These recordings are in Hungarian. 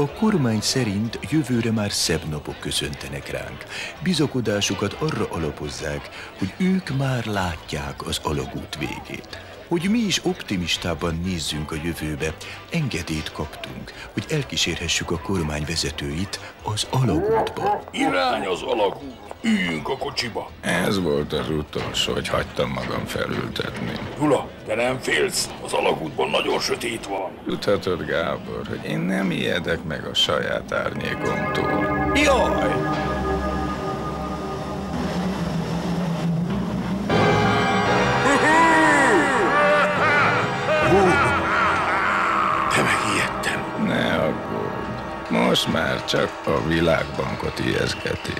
A kormány szerint jövőre már szebb napok köszöntenek ránk. Bizakodásukat arra alapozzák, hogy ők már látják az alagút végét. Hogy mi is optimistában nézzünk a jövőbe, engedélyt kaptunk, hogy elkísérhessük a kormány vezetőit az alagútba. Irány az alagút! Üljünk a kocsiba! Ez volt az utolsó, hogy hagytam magam felültetni. Gyula, te nem félsz? Az alagútban nagyon sötét van. Tudhatod, Gábor, hogy én nem ijedek meg a saját árnyékomtól. Jaj! Most már csak a Világbankot ijeszgeti.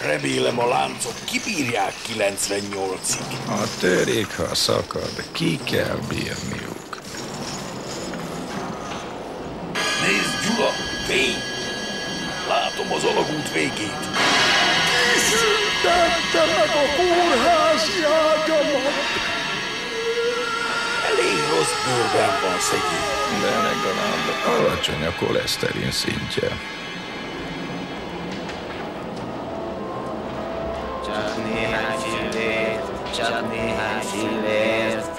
Remélem a láncok kibírják 98-ig. A törék, ha szakad, ki kell bírniuk. Nézd, Gyula, fény! Látom az alagút végét. Szüntelte meg a kórházjágamat! Elég rossz bőrben van szegény. De legalább alacsony a koleszterin szintje. Csak néhány fillért.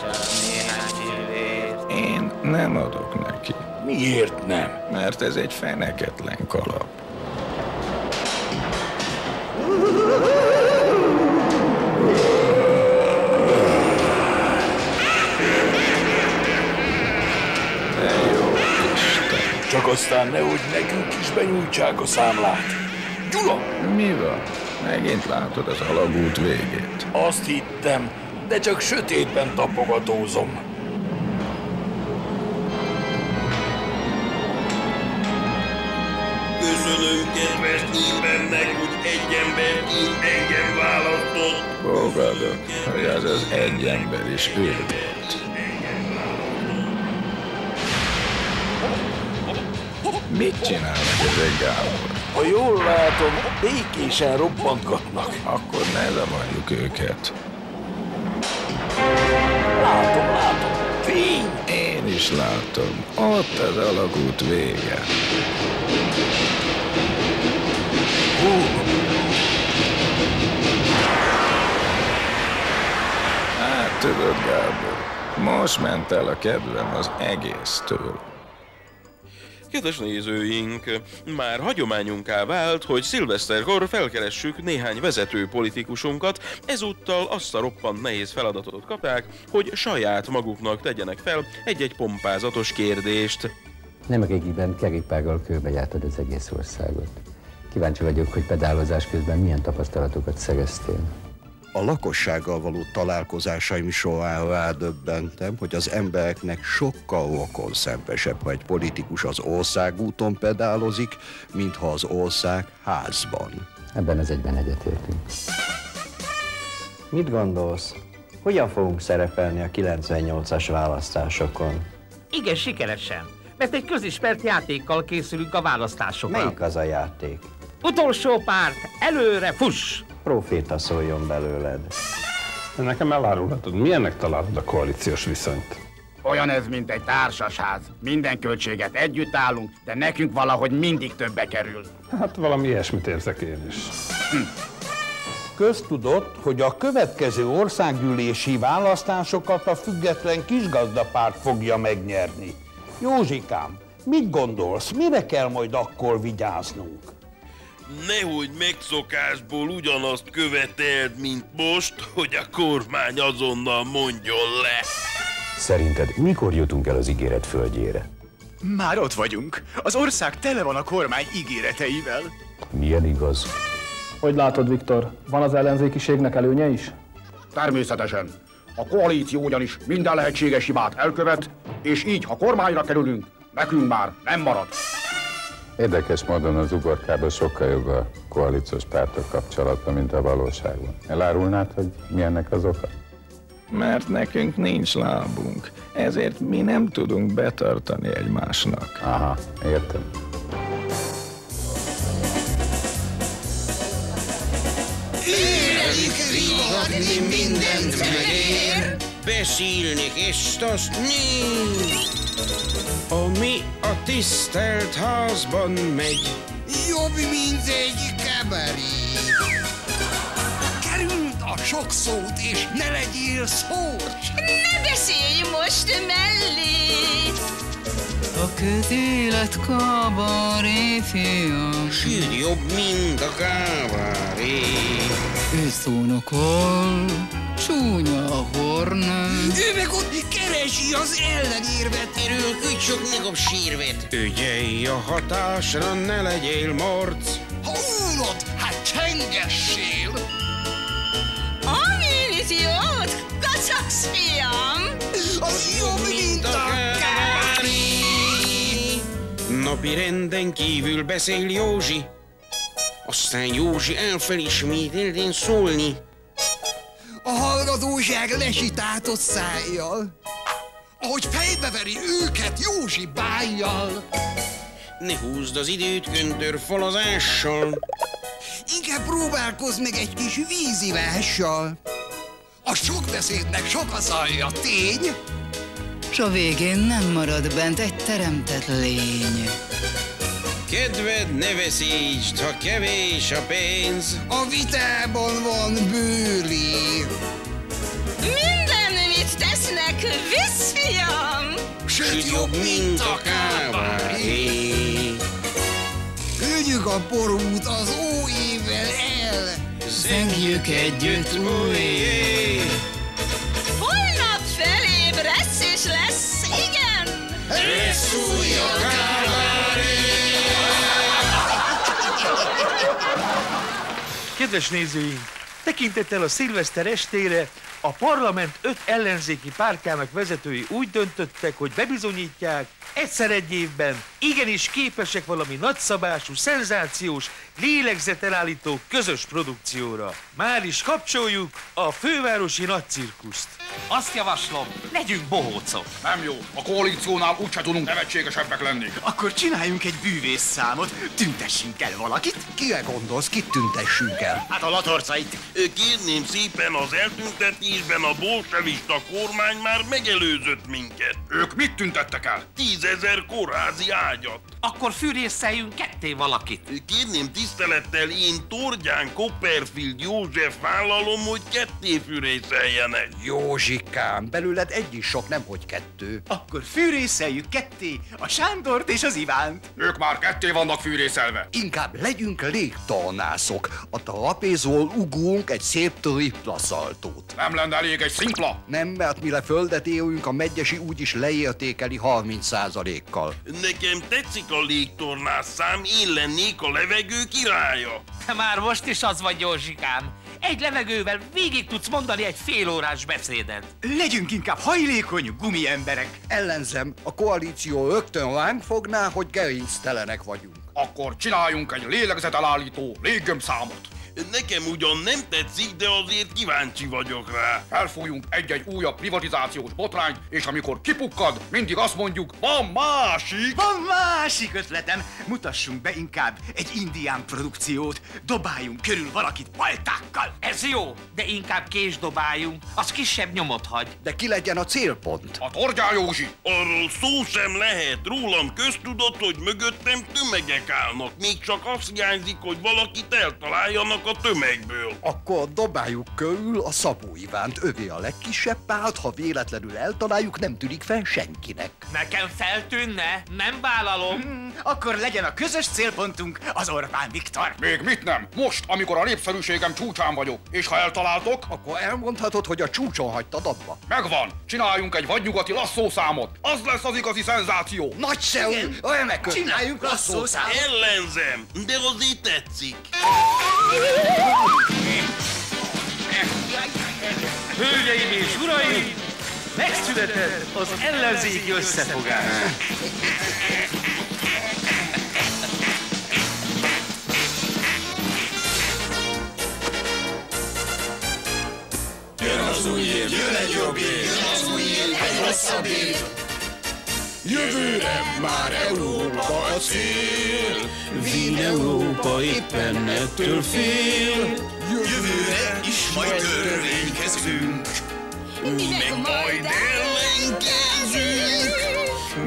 Én nem adok neki. Miért nem? Mert ez egy feneketlen kalap. Csak aztán nehogy nekünk is benyújtsák a számlát. Gyula! Mi van? Megint látod az alagút végét? Azt hittem, de csak sötétben tapogatózom. Köszönöm, kedves mindennek, hogy egy ember így engem választott. Fogadok, hogy az az egy ember is ő volt. Mit csinálnak ezek, Gábor? Ha jól látom, békésen robbantgatnak. Akkor ne zavarjuk őket. Látom. Fény! Én is látom. Ott az alagút vége. Hát tudod, Gábor, most ment el a kedvem az egésztől. Kedves nézőink, már hagyományunká vált, hogy szilveszterkor felkeressük néhány vezető politikusunkat, ezúttal azt a roppant nehéz feladatot kapták, hogy saját maguknak tegyenek fel egy-egy pompázatos kérdést. Nem régiben kerékpárral körbejártad az egész országot. Kíváncsi vagyok, hogy pedálozás közben milyen tapasztalatokat szereztél. A lakossággal való találkozásaim során rádöbbentem, hogy az embereknek sokkal rokonszembesebb, ha egy politikus az országúton pedálozik, mintha az ország házban. Ebben az egyben egyetértünk. Mit gondolsz? Hogyan fogunk szerepelni a 98-as választásokon? Igen, sikeresen, mert egy közismert játékkal készülünk a választásokra. Melyik az a játék? Utolsó párt, előre fuss! Proféta szóljon belőled. Nekem elárulhatod, milyennek találod a koalíciós viszonyt? Olyan ez, mint egy társasház. Minden költséget együtt állunk, de nekünk valahogy mindig többe kerül. Hát valami ilyesmit érzek én is. Köztudott, hogy a következő országgyűlési választásokat a független kisgazdapárt fogja megnyerni. Józsikám, mit gondolsz, mire kell majd akkor vigyáznunk? Nehogy megszokásból ugyanazt követeld, mint most, hogy a kormány azonnal mondjon le. Szerinted mikor jutunk el az ígéret földjére? Már ott vagyunk. Az ország tele van a kormány ígéreteivel. Milyen igaz? Hogy látod, Viktor, van az ellenzékiségnek előnye is? Természetesen. A koalíció ugyanis minden lehetséges hibát elkövet, és így, ha kormányra kerülünk, nekünk már nem marad. Érdekes módon az ugorkában sokkal jobb a koalíciós pártok kapcsolata, mint a valóságban. Elárulnád, hogy milyennek az oka? Mert nekünk nincs lábunk, ezért mi nem tudunk betartani egymásnak. Aha, értem. Éreljük, Riva! adni mindent megér, beszélni és azt nincs, ami a tisztelt házban megy, jobb, mint egy kabaré. Kerüld a sok szót és ne legyél szórt! Ne beszélj most mellé! A közélet kabaré, fiam, sűrű jobb, mint a kabaré. Ő szónokol, csúnya a horna. Ő meg ott keresi az ellenérvet, erről kücsök meg a sírvet. Ügyelj a hatásra, ne legyél morc. Ha úrod, hát csengessél. Amíliziót, kacagsz, fiam. Az jobb, mint a kabaré. Napi renden kívül beszél Józsi, aztán Józsi elfel ismételten szólni. A hallgatóság lesitátott szájjal, ahogy fejbeveri őket Józsi bájjal. Ne húzd az időt köntörfalazással, inkább próbálkozz meg egy kis vízivással. A sok beszédnek sok az alja, tény, s a végén nem marad bent egy teremtett lény. Kedved ne veszítsd, ha kevés a pénz, a vitában van bőli. Minden, mit tesznek, visz, fiam, sőt jobb, mint a kávári. Hűljük a borút az új évvel el, zengjük együtt újjé. Holnap felébresz és lesz, igen, lesz új a kávári. Kedves nézőink, tekintettel a szilveszter estére a parlament 5 ellenzéki pártjának vezetői úgy döntöttek, hogy bebizonyítják, egyszer egy évben igenis képesek valami nagyszabású, szenzációs, lélegzetelállító közös produkcióra. Már is kapcsoljuk a fővárosi nagycirkuszt. Azt javaslom, legyünk bohócok. Nem jó, a koalíciónál úgyse tudunk nevetségesebbek lenni. Akkor csináljunk egy bűvész számot, tüntessünk el valakit. Kire gondolsz, kit tüntessünk el? Hát a latorcait. Kérném szépen, az eltüntetésben a bolsevista kormány már megelőzött minket. Ők mit tüntettek el? 10 000 kórházi ágyat. Akkor fűrészeljünk ketté valakit. Kérném tisztelettel, én Tordján Copperfield József vállalom, hogy ketté fűrészeljenek. Józsikám, belőled egy is sok, nemhogy 2. Akkor fűrészeljük ketté a Sándort és az Ivánt. Ők már ketté vannak fűrészelve. Inkább legyünk légtornászok. A trapézról ugunk egy szép triplaszaltót. Nem lenne elég egy szimpla? Nem, mert mire földet élünk, a Medgyesi úgyis leértékeli 30%-kal. Nekem tetszik a légtornászszám, én lennék a levegő királya. Te már most is az vagy, Józsikám. Egy levegővel végig tudsz mondani egy félórás beszédet. Legyünk inkább hajlékony gumiemberek. Ellenzem, a koalíció rögtön ránk fogná, hogy gerinctelenek vagyunk. Akkor csináljunk egy lélegzetelállító léggömbszámot. Nekem ugyan nem tetszik, de azért kíváncsi vagyok rá. Felfújunk egy-egy újabb privatizációs botrányt, és amikor kipukkad, mindig azt mondjuk, van másik! Van másik ötletem! Mutassunk be inkább egy indián produkciót, dobáljunk körül valakit paltákkal! Ez jó, de inkább késdobáljunk, az kisebb nyomot hagy. De ki legyen a célpont? A Tordján Józsi! Arról szó sem lehet, rólam köztudott, hogy mögöttem tömegek állnak. Még csak azt hiányzik, hogy valakit eltaláljanak a tömegből. Akkor dobáljuk körül a Szabó Ivánt, övé a legkisebb párt, ha véletlenül eltaláljuk, nem tűnik fel senkinek. Nekem feltűnne, nem vállalom. Akkor legyen a közös célpontunk az Orbán Viktor. Még mit nem? Most, amikor a népszerűségem csúcsán vagyok, és ha eltaláltok, akkor elmondhatod, hogy a csúcson hagytad abba. Megvan, csináljunk egy vadnyugati lasszószámot. Az lesz az igazi szenzáció. Nagyszerű, remek. Csináljunk lasszószámot. Ellenzem, de azért tetszik. Hölgyeim és uraim, megszületett az ellenzéki összefogás. Jön az új év, jön egy jobb év, jön az új év, egy rosszabb év. Jövőre már Európa a cél. szegény Európa éppen ettől fél. Jövőre is majd törvénykezünk, mi meg majd ellenkezünk.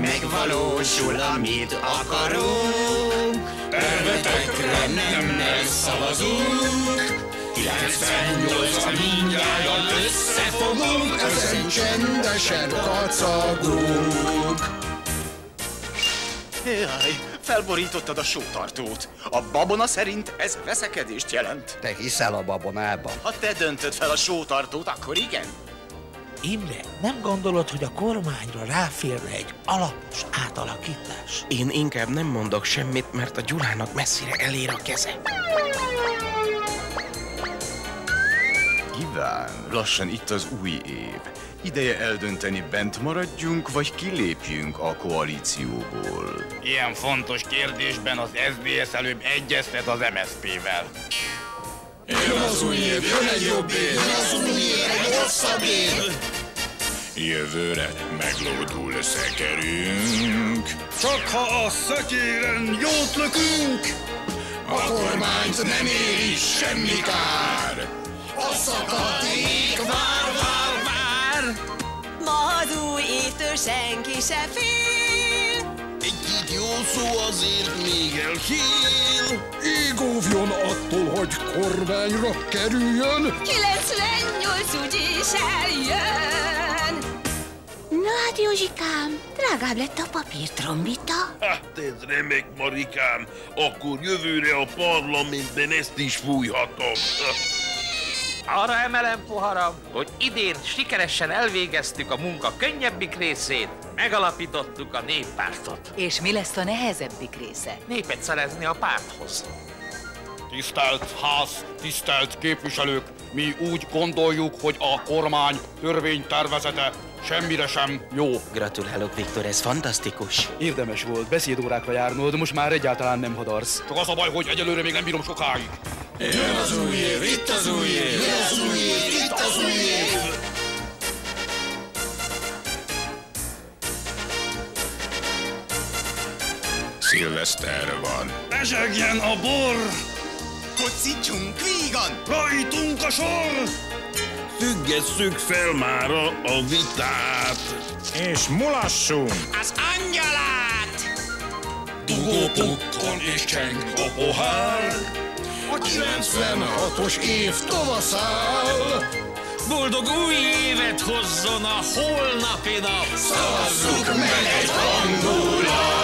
Megvalósul, amit akarunk, elvetekre nem szavazunk. 98-ra mindjárt összefogunk, ezen csendesen kacagunk. Jaj, felborítottad a sótartót. A babona szerint ez veszekedést jelent. Te hiszel a babonában? Ha te döntöd fel a sótartót, akkor igen. Imre, nem gondolod, hogy a kormányra ráférne egy alapos átalakítás? Én inkább nem mondok semmit, mert a Gyulának messzire elér a keze. Iván, lassan itt az új év. Ideje eldönteni, bent maradjunk, vagy kilépjünk a koalícióból. Ilyen fontos kérdésben az SZDSZ előbb egyeztet az MSZP-vel. Jön az új év, jön egy jobb év, jön az új év, egy rosszabb év. Jövőre meglódul szekerünk. Csak ha a szekéren jót lökünk, a kormányt nem éri semmi kár. A szakadék vár. Ma az új évtől senki se fél. Egy-két jó szó azért még elkél. Ég óvjon attól, hogy kormányra kerüljön. 98 úgyis eljön. Na hát, Józsikám, drágább lett a papírtrombita. Hát ez remek, Marikám. Akkor jövőre a parlamentben ezt is fújhatom. Arra emelem poharam, hogy idén sikeresen elvégeztük a munka könnyebbik részét, megalapítottuk a néppártot. És mi lesz a nehezebbik része? Népet szerezni a párthoz. Tisztelt ház, tisztelt képviselők, mi úgy gondoljuk, hogy a kormány törvénytervezete semmire sem jó. Gratulálok, Viktor, ez fantasztikus. Érdemes volt, beszédórákra járnod, most már egyáltalán nem hadarsz. Csak az a baj, hogy egyelőre még nem bírom sokáig. Jön az új év, itt az új év, jön az új év, itt az új év! Szilveszter van. Ezsegjen a bor! Kocítsunk vígan! Rajtunk a sor! Függesszük fel már a vitát! És mulassunk! Az angyalát! Dugó pukkol és cseng a pohár! A 96-os év tavaszáll. Boldog új évet hozzon a holnapi nap. Szavazzuk meg egy hangulat.